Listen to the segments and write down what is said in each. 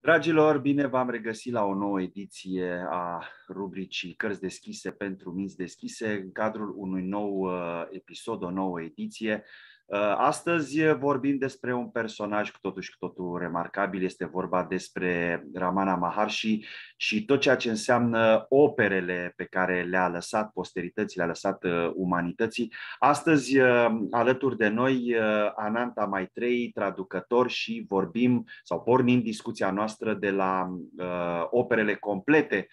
Dragilor, bine v-am regăsit la o nouă ediție a rubricii Cărți deschise pentru minți deschise, în cadrul unui nou episod, o nouă ediție. Astăzi vorbim despre un personaj cu totul și cu totul remarcabil. Este vorba despre Ramana Maharshi și tot ceea ce înseamnă operele pe care le-a lăsat posterității, le-a lăsat umanității. Astăzi, alături de noi, Ananta Maitrei, traducător, și vorbim sau pornim discuția noastră de la operele complete,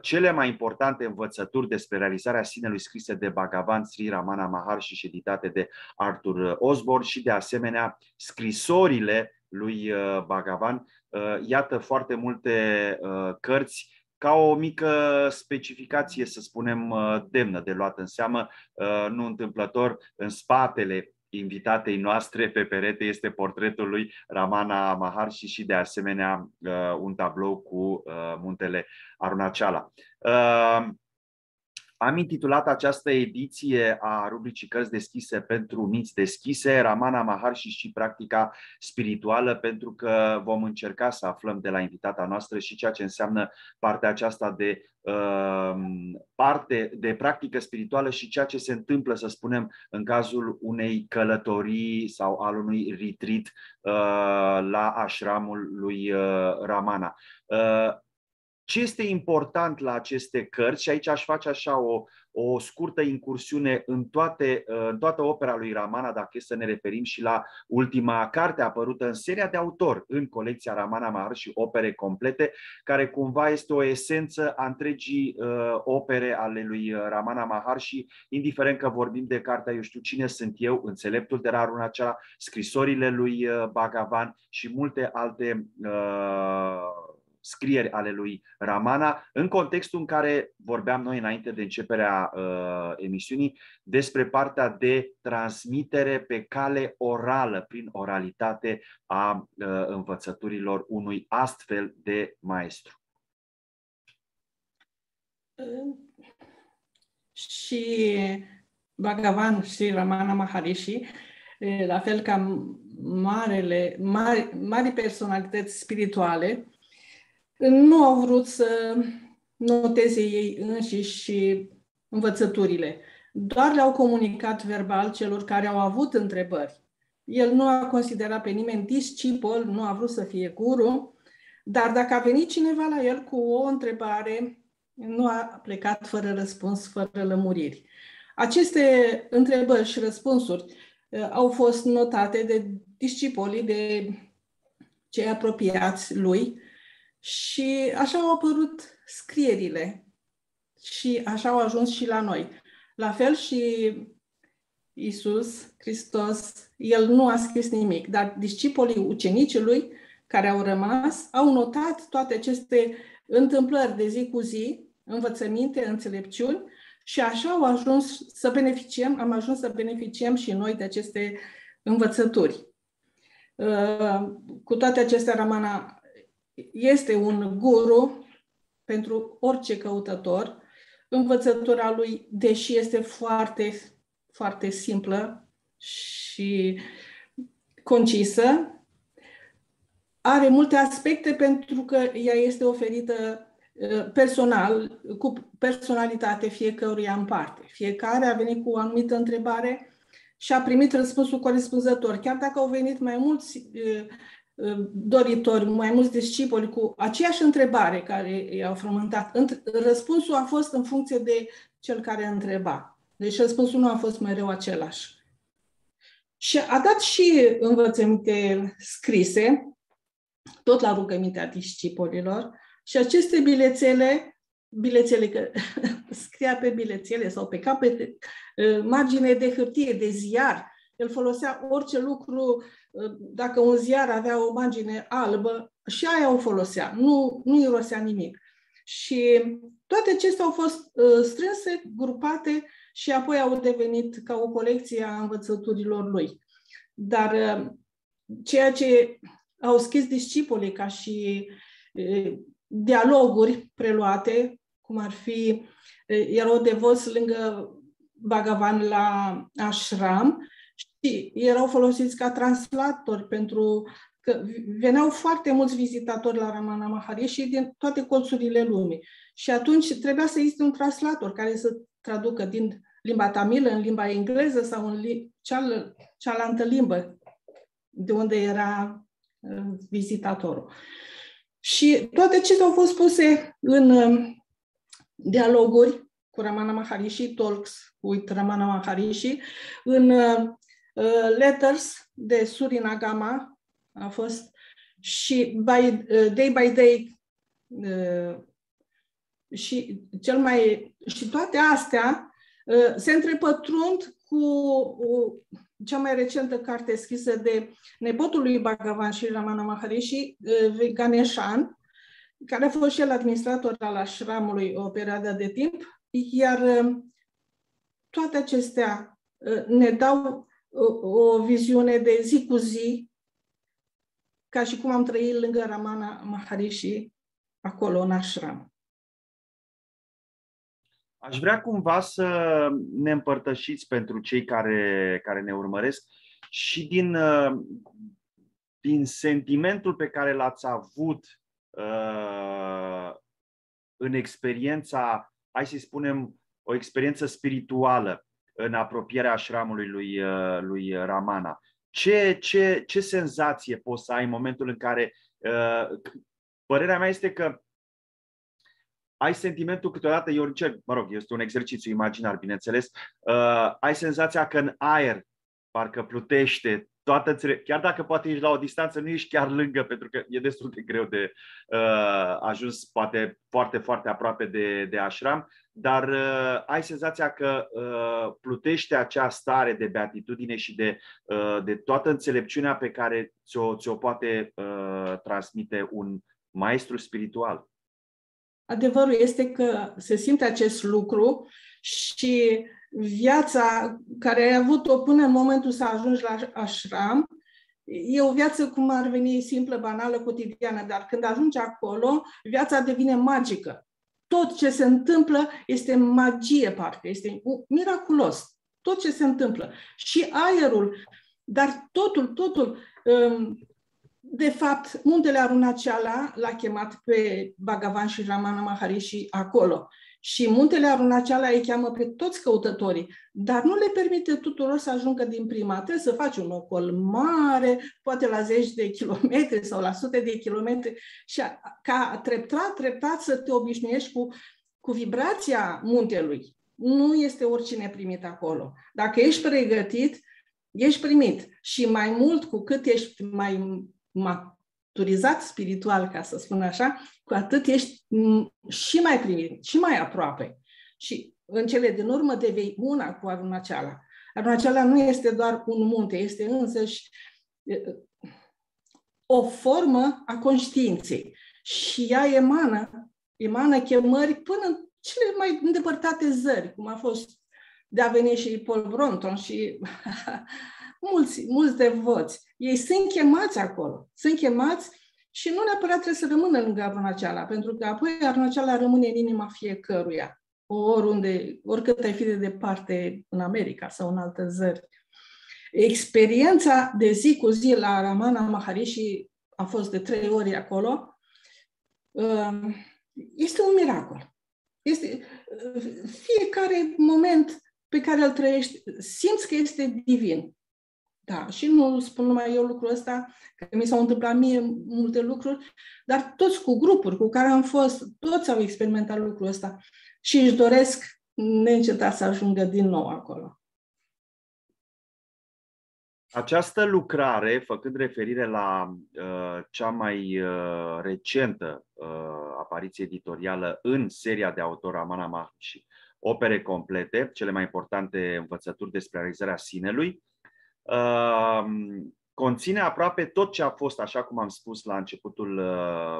cele mai importante învățături despre realizarea sinelui scrise de Bhagavan Sri Ramana Maharshi și editate de Arthur Osborne și, de asemenea, scrisorile lui Bhagavan. Iată foarte multe cărți, ca o mică specificație, să spunem, demnă de luat în seamă. Nu întâmplător, în spatele invitatei noastre pe perete este portretul lui Ramana Maharshi și, de asemenea, un tablou cu muntele Arunachala. Am intitulat această ediție a rubricii Cărți deschise pentru minți deschise, Ramana Maharshi și practica spirituală, pentru că vom încerca să aflăm de la invitata noastră și ceea ce înseamnă partea aceasta de practică spirituală și ceea ce se întâmplă, să spunem, în cazul unei călătorii sau al unui retreat la așramul lui Ramana. Ce este important la aceste cărți? Și aici aș face așa o scurtă incursiune în toată opera lui Ramana, dacă e să ne referim și la ultima carte apărută în seria de autor în colecția Ramana Maharshi, opere complete, care cumva este o esență a întregii opere ale lui Ramana Maharshi, indiferent că vorbim de cartea Eu știu cine sunt eu, Înțeleptul de la Arunachala, scrisorile lui Bhagavan și multe alte scrieri ale lui Ramana, în contextul în care vorbeam noi înainte de începerea emisiunii despre partea de transmitere pe cale orală, prin oralitate, a învățăturilor unui astfel de maestru. Și Bhagavan și Ramana Maharshi, la fel ca mari personalități spirituale, nu au vrut să noteze ei înșiși învățăturile. Doar le-au comunicat verbal celor care au avut întrebări. El nu a considerat pe nimeni discipol, nu a vrut să fie guru, dar dacă a venit cineva la el cu o întrebare, nu a plecat fără răspuns, fără lămuriri. Aceste întrebări și răspunsuri au fost notate de discipolii, de cei apropiați lui, și așa au apărut scrierile și așa au ajuns și la noi. La fel și Iisus Hristos, el nu a scris nimic, dar discipolii, ucenicii lui care au rămas, au notat toate aceste întâmplări de zi cu zi, învățăminte, înțelepciuni, și așa au ajuns să beneficiem, am ajuns să beneficiem și noi de aceste învățături. Cu toate acestea, Ramana este un guru pentru orice căutător. Învățătura lui, deși este foarte, foarte simplă și concisă, are multe aspecte pentru că ea este oferită personal, cu personalitate fiecăruia în parte. Fiecare a venit cu o anumită întrebare și a primit răspunsul corespunzător. Chiar dacă au venit mai mulți doritori, mai mulți discipoli cu aceeași întrebare care i-au frământat, răspunsul a fost în funcție de cel care întreba. Deci răspunsul nu a fost mereu același. Și a dat și învățăminte scrise, tot la rugămintea discipolilor, și aceste bilețele, scria pe bilețele sau pe capete, margine de hârtie, de ziar. El folosea orice lucru, dacă un ziar avea o margine albă, și aia o folosea, nu irosea nimic. Și toate acestea au fost strânse, grupate și apoi au devenit ca o colecție a învățăturilor lui. Dar ceea ce au scris discipolii ca și dialoguri preluate, cum ar fi, erau devoți lângă Bhagavan la Ashram, și erau folosiți ca translatori pentru că veneau foarte mulți vizitatori la Ramana Maharshi din toate colțurile lumii. Și atunci trebuia să existe un translator care să traducă din limba tamilă în limba engleză sau în cealaltă limbă de unde era vizitatorul. Și toate acestea au fost puse în dialoguri cu Ramana Maharshi, talks cu Ramana Maharshi, în letters de Surinagama a fost și day by day și toate astea se întrepătrund cu cea mai recentă carte scrisă de nepotul lui Bhagavan Sri Ramana Maharshi, Ganesan, care a fost și el administrator al ashramului o perioadă de timp, iar toate acestea ne dau o viziune de zi cu zi, ca și cum am trăit lângă Ramana Maharshi, acolo în ashram. Aș vrea cumva să ne împărtășiți pentru cei care ne urmăresc și din sentimentul pe care l-ați avut în experiența, hai să spunem, o experiență spirituală în apropierea ashramului lui Ramana. Ce senzație poți să ai în momentul în care, părerea mea este că ai sentimentul câteodată, eu încerc, mă rog, este un exercițiu imaginar, bineînțeles, ai senzația că în aer parcă plutește, chiar dacă poate ești la o distanță, nu ești chiar lângă, pentru că e destul de greu de ajuns, poate foarte, foarte aproape de ashram, dar ai senzația că plutește acea stare de beatitudine și de toată înțelepciunea pe care ți-o poate transmite un maestru spiritual. Adevărul este că se simte acest lucru și viața care ai avut-o până în momentul să ajungi la ashram e o viață cum ar veni simplă, banală, cotidiană, dar când ajungi acolo, viața devine magică. Tot ce se întâmplă este magie, parcă este miraculos. Tot ce se întâmplă. Și aerul, dar totul... De fapt, muntele Arunachala l-a chemat pe Bhagavan și Ramana Maharshi acolo. Și muntele Arunachala îi cheamă pe toți căutătorii, dar nu le permite tuturor să ajungă din prima. Trebuie să faci un ocol mare, poate la 10 de kilometri sau la 100 de kilometri, și ca treptat să te obișnuiești cu vibrația muntelui. Nu este oricine primit acolo. Dacă ești pregătit, ești primit. Și mai mult, cu cât ești mai maturizat spiritual, ca să spun așa, cu atât ești și mai primit, și mai aproape. Și în cele din urmă devei una cu Arunachala. Arunachala nu este doar un munte, este însăși o formă a conștiinței. Și ea emană chemări până în cele mai îndepărtate zări, cum a fost de a veni și Paul Brunton și mulți devoți. Ei sunt chemați acolo, sunt chemați și nu neapărat trebuie să rămână lângă Arunachala, pentru că apoi Arunachala rămâne în inima fiecăruia, oriunde, oricât ai fi de departe în America sau în alte țări. Experiența de zi cu zi la Ramana Maharshi, am fost de 3 ori acolo, este un miracol. Este fiecare moment pe care îl trăiești, simți că este divin. Da, și nu spun numai eu lucrul ăsta, că mi s-au întâmplat mie multe lucruri, dar toți cu grupuri cu care am fost, toți au experimentat lucrul ăsta și își doresc neîncetat să ajungă din nou acolo. Această lucrare, făcând referire la cea mai recentă apariție editorială în seria de autor Ramana Maharshi, opere complete, cele mai importante învățături despre realizarea sinelui, conține aproape tot ce a fost, așa cum am spus la începutul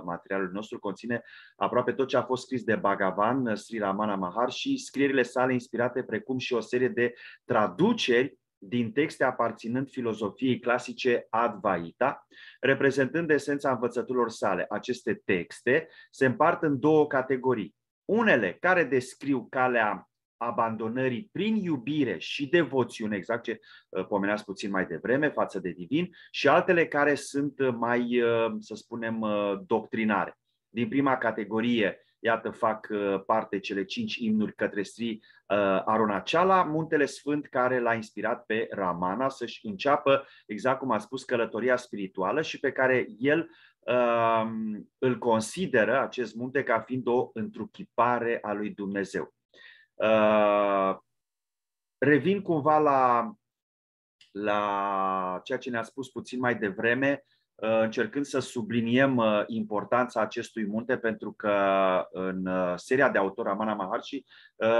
materialului nostru, conține aproape tot ce a fost scris de Bhagavan Sri Ramana Maharshi, scrierile sale inspirate, precum și o serie de traduceri din texte aparținând filozofiei clasice Advaita, reprezentând esența învățăturilor sale. Aceste texte se împart în 2 categorii. Unele care descriu calea abandonării prin iubire și devoțiune, exact ce pomeneați puțin mai devreme, față de divin, și altele care sunt mai, să spunem, doctrinare. Din prima categorie, iată, fac parte cele 5 imnuri către Sri Arunachala, muntele sfânt care l-a inspirat pe Ramana să-și înceapă, exact cum a spus, călătoria spirituală și pe care el îl consideră, acest munte, ca fiind o întruchipare a lui Dumnezeu. Revin cumva la ceea ce ne-a spus puțin mai devreme, încercând să subliniem importanța acestui munte, pentru că în seria de autor Ramana Maharshi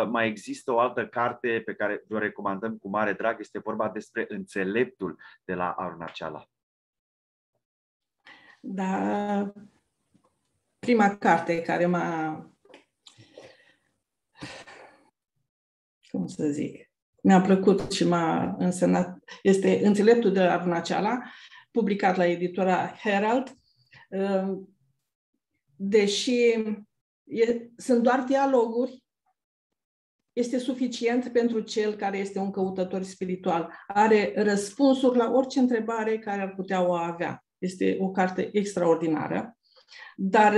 mai există o altă carte pe care vă recomandăm cu mare drag. Este vorba despre Înțeleptul de la Arunachala. Da, prima carte care m-a, cum să zic, mi-a plăcut și m-a însemnat, este Înțeleptul de la Arunachala, publicat la editura Herald. Deși sunt doar dialoguri, este suficient pentru cel care este un căutător spiritual. Are răspunsuri la orice întrebare care ar putea o avea. Este o carte extraordinară, dar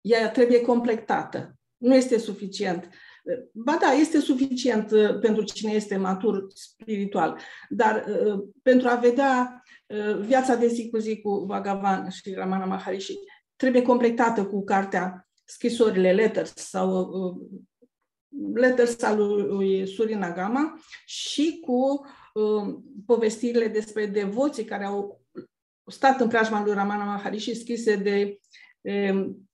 ea trebuie completată. Nu este suficient. Ba da, este suficient pentru cine este matur spiritual, dar pentru a vedea viața de zi cu zi cu Bhagavan Sri Ramana Maharshi, trebuie completată cu cartea Scrisorile, Letters, sau Letters al lui Surinagama, și cu povestirile despre devoții care au stat în preajma lui Ramana Maharshi, scrise de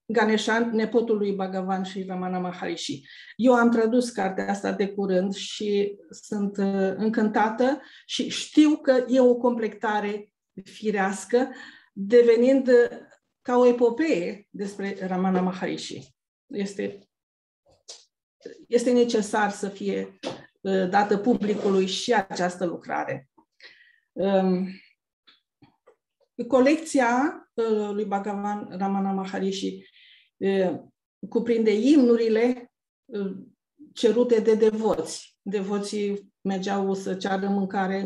Ganesan, nepotul lui Bhagavan Sri Ramana Maharshi. Eu am tradus cartea asta de curând și sunt încântată și știu că e o completare firească, devenind ca o epopee despre Ramana Maharshi. Este necesar să fie dată publicului și această lucrare. Colecția lui Bhagavan Ramana Maharshi cuprinde imnurile cerute de devoți. Devoții mergeau să ceară mâncare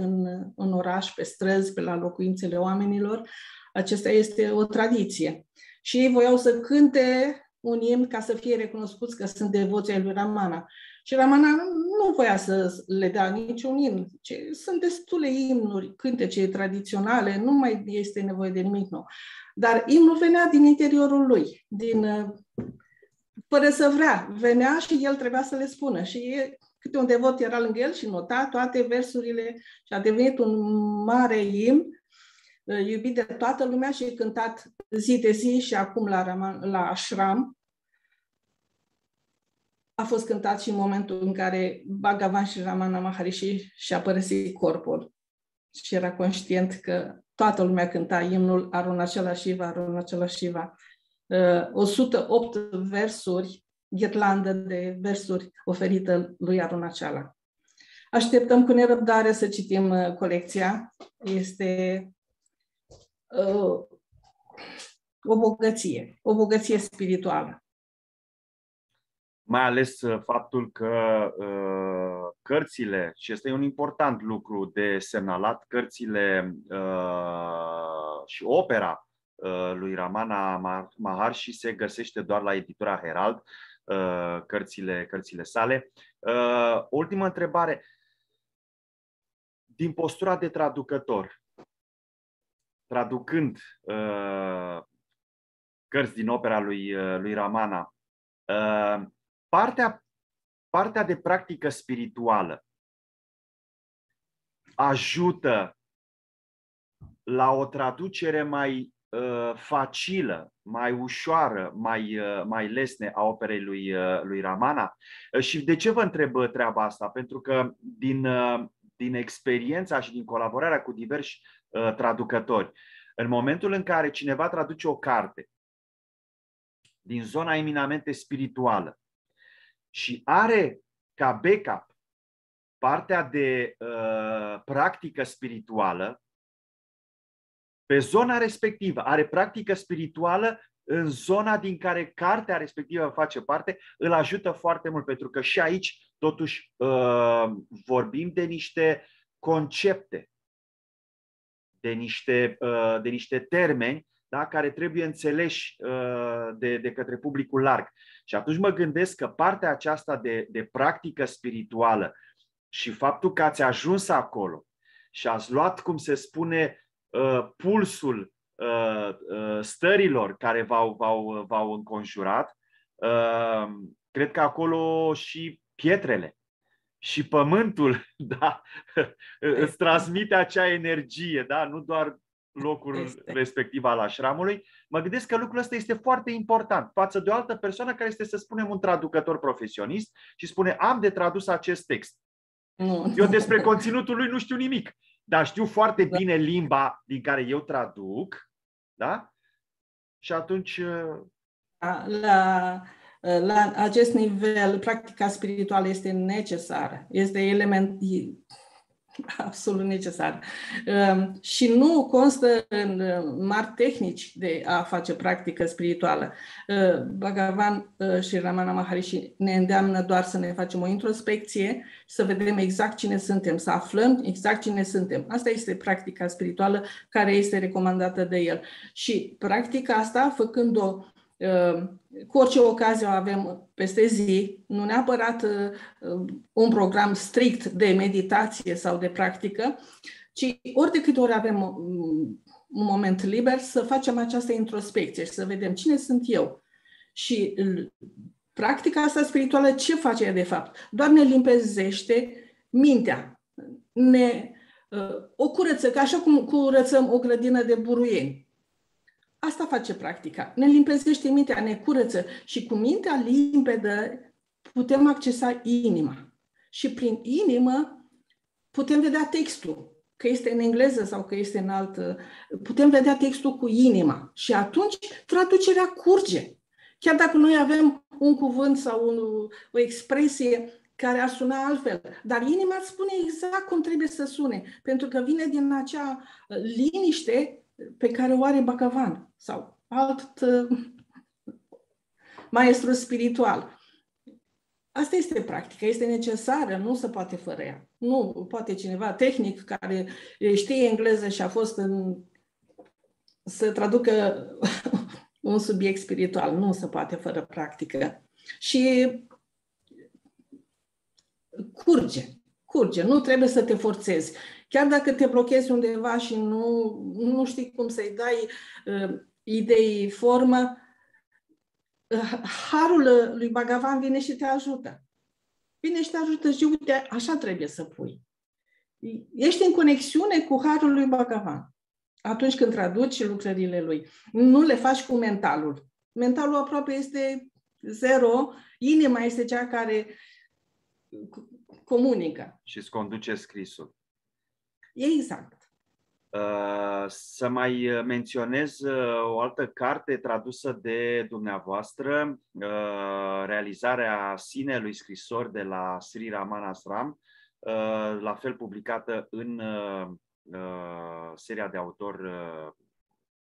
în oraș, pe străzi, pe la locuințele oamenilor. Acesta este o tradiție. Și ei voiau să cânte un imn ca să fie recunoscuți că sunt devoții ai lui Ramana. Și Ramana nu voia să le dea niciun imn. Sunt destule imnuri, cântece tradiționale, nu mai este nevoie de nimic nou. Dar imnul venea din interiorul lui, fără să vrea. Venea și el trebuia să le spună. Și câte un devot era lângă el și nota toate versurile și a devenit un mare imn, iubit de toată lumea și cântat zi de zi, și acum la Ashram. A fost cântat și în momentul în care Bhagavan Sri Ramana Maharshi și-a părăsit corpul și era conștient că toată lumea cânta imnul Arunachala Shiva, Arunachala Shiva. 108 versuri, ghirlandă de versuri oferită lui Arunachala. Așteptăm cu nerăbdare să citim colecția. Este o bogăție spirituală. Mai ales faptul că cărțile, și este un important lucru de semnalat, cărțile și opera lui Ramana Maharshi se găsește doar la editura Herald, cărțile sale. Ultima întrebare. Din postura de traducător, traducând cărți din opera lui Ramana, partea de practică spirituală ajută la o traducere mai facilă, mai ușoară, mai lesne a operei lui Ramana? Și de ce vă întreb treaba asta? Pentru că din experiența și din colaborarea cu diversi traducători, în momentul în care cineva traduce o carte din zona eminamente spirituală și are ca backup partea de practică spirituală, pe zona respectivă are practică spirituală în zona din care cartea respectivă face parte, îl ajută foarte mult, pentru că și aici totuși vorbim de niște concepte, de niște termeni, da, care trebuie înțeleși de către publicul larg. Și atunci mă gândesc că partea aceasta de practică spirituală și faptul că ați ajuns acolo și ați luat, cum se spune, pulsul stărilor care v-au înconjurat, cred că acolo și pietrele și pământul, da, îți transmite acea energie, da, nu doar locul respectiv al așramului. Mă gândesc că lucrul ăsta este foarte important față de o altă persoană care este, să spunem, un traducător profesionist și spune: am de tradus acest text. Nu. Eu despre conținutul lui nu știu nimic, dar știu foarte bine limba din care eu traduc, da? Și atunci... La acest nivel, practica spirituală este necesară, este element absolut necesar. Și nu constă în mari tehnici de a face practică spirituală. Bhagavan Sri Ramana Maharshi ne îndeamnă doar să ne facem o introspecție, să vedem exact cine suntem, să aflăm exact cine suntem. Asta este practica spirituală care este recomandată de el. Și practica asta, făcând-o cu orice ocazie o avem peste zi, nu neapărat un program strict de meditație sau de practică, ci ori de câte ori avem un moment liber să facem această introspecție și să vedem cine sunt eu. Și practica asta spirituală ce face ea de fapt? Doar ne limpezește mintea, ne o curăță, ca așa cum curățăm o grădină de buruieni. Asta face practica. Ne limpezește mintea, ne curăță și cu mintea limpedă putem accesa inima. Și prin inimă putem vedea textul, că este în engleză sau că este în altă. Putem vedea textul cu inima și atunci traducerea curge. Chiar dacă noi avem un cuvânt sau o expresie care ar suna altfel, dar inima îți spune exact cum trebuie să sune, pentru că vine din acea liniște pe care o are Bhagavan sau alt maestru spiritual. Asta este practica, este necesară, nu se poate fără ea. Nu poate cineva tehnic care știe engleză și a fost să traducă un subiect spiritual. Nu se poate fără practică. Și curge, nu trebuie să te forțezi. Chiar dacă te blochezi undeva și nu știi cum să-i dai idei, formă, harul lui Bhagavan vine și te ajută. Vine și te ajută și uite, așa trebuie să pui. Ești în conexiune cu harul lui Bhagavan atunci când traduci lucrările lui. Nu le faci cu mentalul. Mentalul aproape este zero, inima este cea care comunică. Și îți conduce scrisul. Exact. Să mai menționez o altă carte tradusă de dumneavoastră, Realizarea sinelui, scrisori de la Sri Ramana Ashram, la fel publicată în seria de autor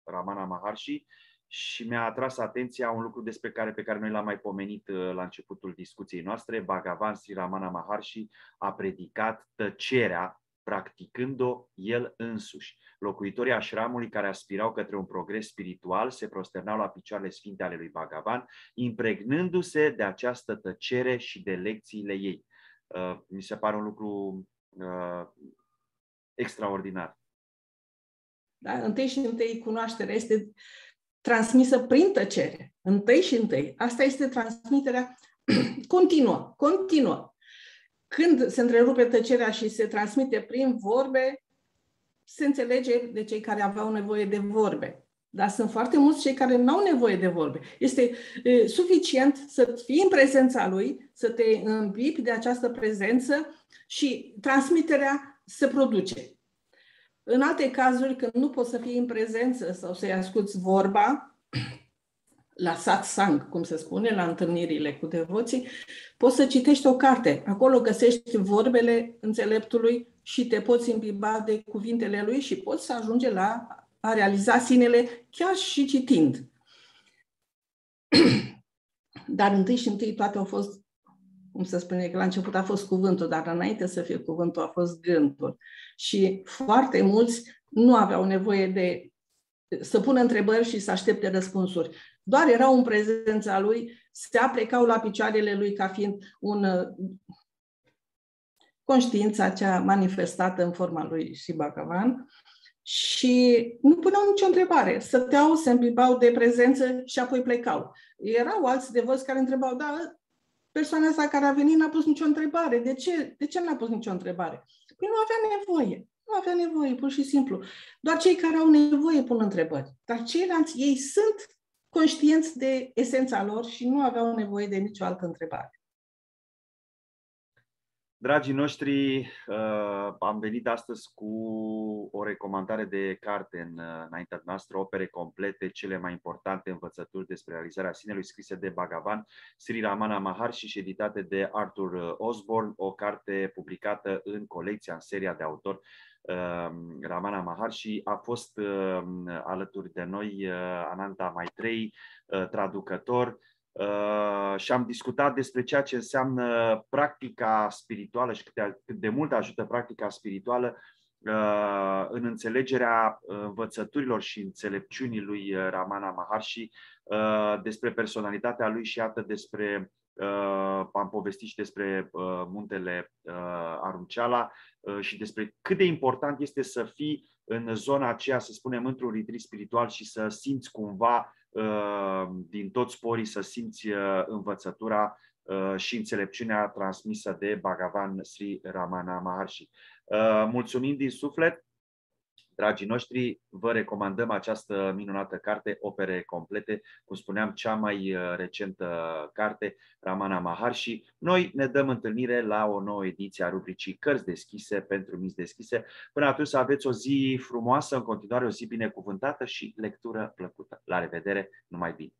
Ramana Maharshi, și mi-a atras atenția un lucru pe care noi l-am mai pomenit la începutul discuției noastre. Bhagavan Sri Ramana Maharshi a predicat tăcerea, practicând-o el însuși. Locuitorii așramului care aspirau către un progres spiritual se prosternau la picioarele sfinte ale lui Bhagavan, impregnându-se de această tăcere și de lecțiile ei. Mi se pare un lucru extraordinar. Da, întâi cunoașterea este transmisă prin tăcere. Întâi. Asta este transmiterea continuă. Când se întrerupe tăcerea și se transmite prin vorbe, se înțelege de cei care aveau nevoie de vorbe. Dar sunt foarte mulți cei care nu au nevoie de vorbe. Este suficient să fii în prezența lui, să te îmbibi de această prezență și transmiterea se produce. În alte cazuri, când nu poți să fii în prezență sau să-i asculți vorba, la satsang, cum se spune, la întâlnirile cu devoții, poți să citești o carte. Acolo găsești vorbele înțeleptului și te poți imbiba de cuvintele lui și poți să ajungi la a realiza sinele chiar și citind. Dar întâi toate au fost, cum se spune, că la început a fost cuvântul, dar înainte să fie cuvântul a fost gândul. Și foarte mulți nu aveau nevoie de să pună întrebări și să aștepte răspunsuri. Doar erau în prezența lui, se aplecau la picioarele lui ca fiind conștiința cea manifestată în forma lui Sri Bhagavan și nu puneau nicio întrebare. Stăteau, se împlibau de prezență și apoi plecau. Erau alți de voci care întrebau, da, persoana asta care a venit n-a pus nicio întrebare. De ce n-a pus nicio întrebare? Păi nu avea nevoie. Nu avea nevoie, pur și simplu. Doar cei care au nevoie pun întrebări. Dar ceilalți, ei sunt conștienți de esența lor și nu aveau nevoie de nicio altă întrebare. Dragii noștri, am venit astăzi cu o recomandare de carte înaintea noastră, opere complete, cele mai importante învățături despre realizarea sinelui, scrise de Bhagavan Sri Ramana Maharshi și editate de Arthur Osborne, o carte publicată în colecția, în seria de autor Ramana Maharshi. A fost alături de noi Ananta Maitrei, traducător, și am discutat despre ceea ce înseamnă practica spirituală și cât de mult ajută practica spirituală în înțelegerea învățăturilor și înțelepciunii lui Ramana Maharshi, despre personalitatea lui și iată despre, am povestit și despre muntele Arunachala și despre cât de important este să fii în zona aceea, să spunem, într-un retreat spiritual și să simți cumva din toți porii, să simți învățătura și înțelepciunea transmisă de Bhagavan Sri Ramana Maharshi. Mulțumim din suflet, dragii noștri, vă recomandăm această minunată carte, opere complete, cum spuneam, cea mai recentă carte, Ramana Maharshi. Noi ne dăm întâlnire la o nouă ediție a rubricii Cărți deschise pentru minți deschise. Până atunci să aveți o zi frumoasă, în continuare o zi binecuvântată și lectură plăcută. La revedere, numai bine!